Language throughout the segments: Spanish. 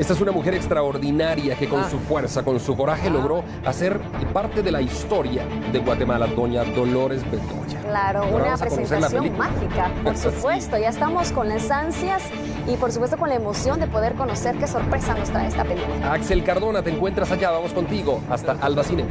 Esta es una mujer extraordinaria que con su fuerza, con su coraje logró hacer parte de la historia de Guatemala, doña Dolores Bedoya. Claro, una presentación mágica, por supuesto. Ya estamos con las ansias y por supuesto con la emoción de poder conocer qué sorpresa nos trae esta película. Axel Cardona, te encuentras allá, vamos contigo hasta Albacinema.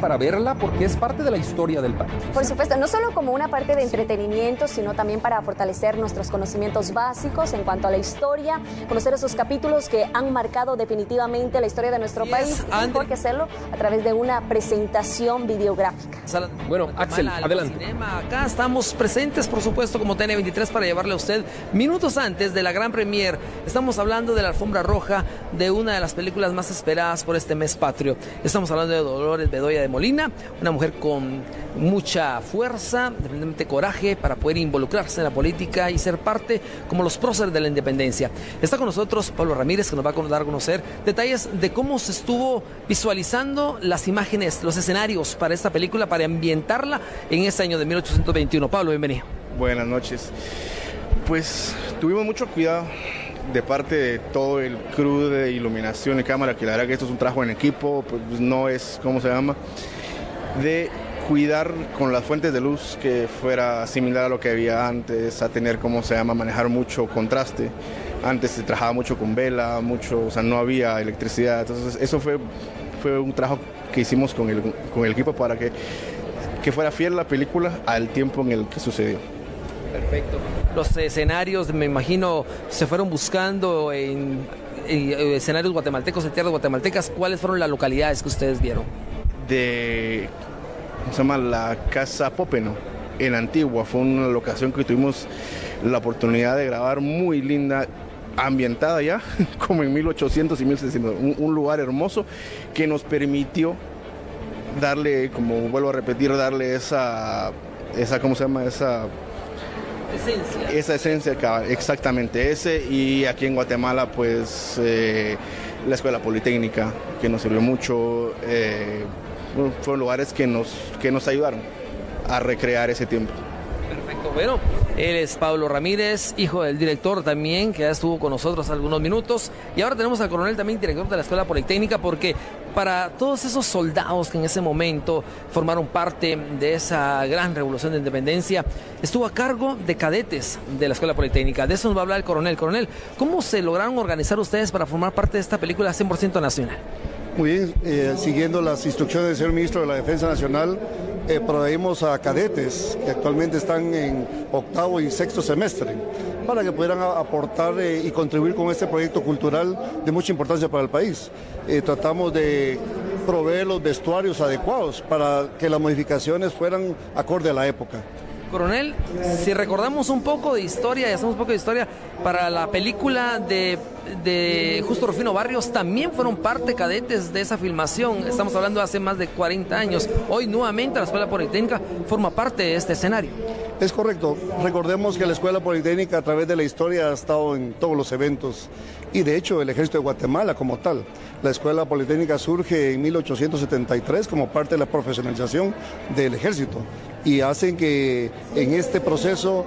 Para verla porque es parte de la historia del país. Por supuesto, no solo como una parte de entretenimiento, sino también para fortalecer nuestros conocimientos básicos en cuanto a la historia, conocer esos capítulos que han marcado definitivamente la historia de nuestro país, y por qué hacerlo a través de una presentación videográfica. Bueno, Axel, adelante. Acá estamos presentes, por supuesto, como TN23 para llevarle a usted minutos antes de la gran premier. Estamos hablando de la alfombra roja de una de las películas más esperadas por este mes patrio. Estamos hablando de Dolores Bedoya de Molina, una mujer con mucha fuerza, definitivamente coraje para poder involucrarse en la política y ser parte como los próceres de la independencia. Está con nosotros Pablo Ramírez, que nos va a dar a conocer detalles de cómo se estuvo visualizando las imágenes, los escenarios para esta película, para ambientarla en este año de 1821. Pablo, bienvenido. Buenas noches. Pues tuvimos mucho cuidado de parte de todo el crew de iluminación y cámara, que la verdad que esto es un trabajo en equipo, pues no es, ¿cómo se llama?, de cuidar con las fuentes de luz que fuera similar a lo que había antes, a tener, ¿cómo se llama?, manejar mucho contraste. Antes se trabajaba mucho con vela, mucho, o sea, no había electricidad, entonces eso fue un trabajo que hicimos con el equipo para que fuera fiel la película al tiempo en el que sucedió. Perfecto. Los escenarios, me imagino, se fueron buscando en escenarios guatemaltecos, en tierras guatemaltecas. ¿Cuáles fueron las localidades que ustedes vieron? De, ¿cómo se llama?, la Casa Popeno, en Antigua. Fue una locación que tuvimos la oportunidad de grabar, muy linda, ambientada ya, como en 1800 y 1600. Un lugar hermoso que nos permitió darle, como vuelvo a repetir, darle esa ¿cómo se llama?, esa esencia. Esa esencia, exactamente ese. Y aquí en Guatemala, pues la Escuela Politécnica, que nos sirvió mucho, fueron lugares que nos ayudaron a recrear ese tiempo. Perfecto, bueno, él es Pablo Ramírez, hijo del director también, que ya estuvo con nosotros hace algunos minutos. Y ahora tenemos al coronel también, director de la Escuela Politécnica, porque para todos esos soldados que en ese momento formaron parte de esa gran revolución de independencia, estuvo a cargo de cadetes de la Escuela Politécnica. De eso nos va a hablar el coronel. Coronel, ¿cómo se lograron organizar ustedes para formar parte de esta película 100% nacional? Muy bien, siguiendo las instrucciones del señor ministro de la Defensa Nacional, proveímos a cadetes que actualmente están en octavo y sexto semestre para que pudieran aportar y contribuir con este proyecto cultural de mucha importancia para el país. Tratamos de proveer los vestuarios adecuados para que las modificaciones fueran acorde a la época. Coronel, si recordamos un poco de historia y hacemos un poco de historia, para la película de Justo Rufino Barrios también fueron parte cadetes de esa filmación. Estamos hablando de hace más de 40 años. Hoy nuevamente la Escuela Politécnica forma parte de este escenario. Es correcto. Recordemos que la Escuela Politécnica a través de la historia ha estado en todos los eventos y de hecho el Ejército de Guatemala como tal. La Escuela Politécnica surge en 1873 como parte de la profesionalización del Ejército y hacen que en este proceso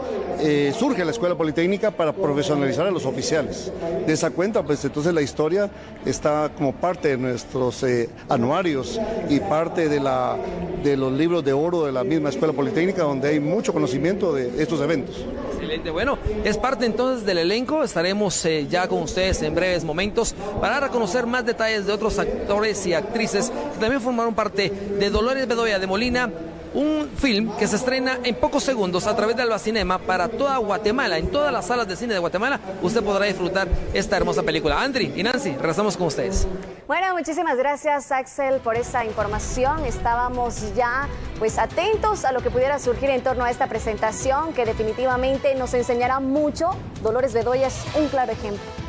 surge la Escuela Politécnica para profesionalizar a los oficiales. De esa cuenta, pues entonces la historia está como parte de nuestros anuarios y parte de los libros de oro de la misma Escuela Politécnica, donde hay mucho conocimiento de estos eventos. Excelente, bueno, es parte entonces del elenco. Estaremos ya con ustedes en breves momentos para dar a conocer más detalles de otros actores y actrices que también formaron parte de Dolores Bedoya de Molina, un film que se estrena en pocos segundos a través de Albacinema para toda Guatemala. En todas las salas de cine de Guatemala usted podrá disfrutar esta hermosa película. Andri y Nancy, regresamos con ustedes. Bueno, muchísimas gracias, Axel, por esa información. Estábamos ya pues atentos a lo que pudiera surgir en torno a esta presentación, que definitivamente nos enseñará mucho. Dolores Bedoya es un claro ejemplo.